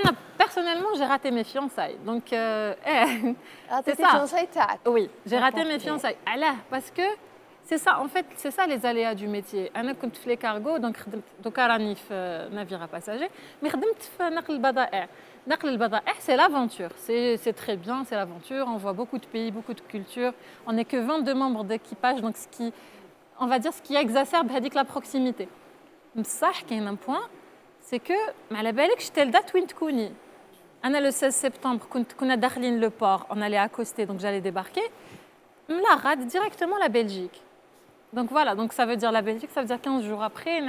Anna, personnellement, j'ai raté mes fiançailles. Donc, c'est ça. Fiançailles, oui, j'ai raté mes fiançailles. Allah, parce que c'est ça, en fait, c'est ça les aléas du métier. Anna, quand tu fais les cargos, donc navire à passagers, mais c'est l'aventure. C'est très bien, c'est l'aventure. On voit beaucoup de pays, beaucoup de cultures. On n'est que 22 membres d'équipage, donc ce qui, on va dire, ce qui exacerbe la proximité. Mais ça, il y a un point. C'est que, à la belle, j'étais le date Windcouni. Le 16 septembre, quand on a d'Arline le port, on allait accoster, donc j'allais débarquer. On la rate directement la Belgique. Donc voilà, donc ça veut dire la Belgique, ça veut dire 15 jours après,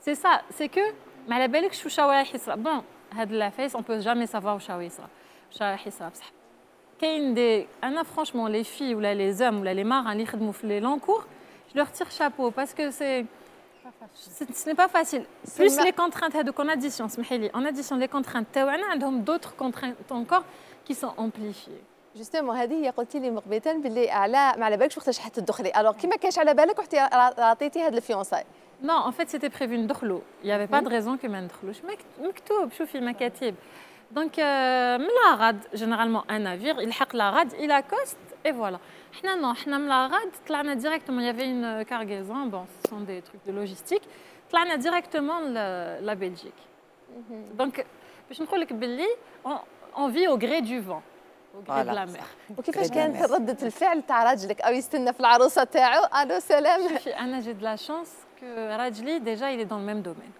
c'est ça, c'est que, à la belle, je suis Shawala Hisra. Bon, la face, on ne peut jamais savoir où Shawala Hisra. Franchement, les filles, ou les hommes, ou les marins, les longs cours, je leur tire chapeau parce que c'est. Ce n'est pas facile. Plus les contraintes qu'on additionne, on additionne les contraintes. On a d'autres contraintes encore qui sont amplifiées. Justement, هذه قلتي لي مغبتا باللي ما على بالكش وقتاش حتدخلي. Alors كي ما كانش على بالك رحتي عطيتي هاد الفيونساي. Non, en fait, c'était prévu ندخلوا. Il n'y avait pas de raison que ما ندخلوش. مكتوب شوفي مكاتيب. Donc من الغد généralement un navire يلحق الغد إلى accoste et voilà. Nous, non, nous directement, il y avait une cargaison, bon, ce sont des trucs de logistique, nous directement la Belgique. Donc, je crois que on vit au gré du vent, au gré de la mer. وكيفاش كانت ردة الفعل تاع راجلك أو يستنى في العروسة تاعو ألو سلام؟ شوفي أنا j'ai de la chance que راجلي déjà il est dans le même domaine.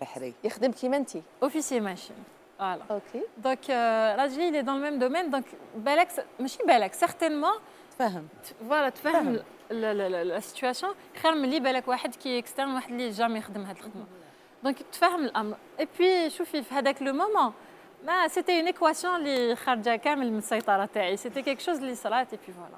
بحري. يخدم كيما أنت. Officier machine. Voilà. Ok. Donc راجلي il est dans le même domaine, donc بالك ماشي بالك certainement. Voilà, tu فاهم la situation. خير من لي بالك واحد كي externe واحد اللي jamais يخدم هاد الخدمة. Donc tu فاهم الأمر. Et puis شوفي في هذاك لو مومون ما c'était une équation اللي خارجة كامل من السيطرة تاعي. C'était quelque chose اللي صرات et puis voilà.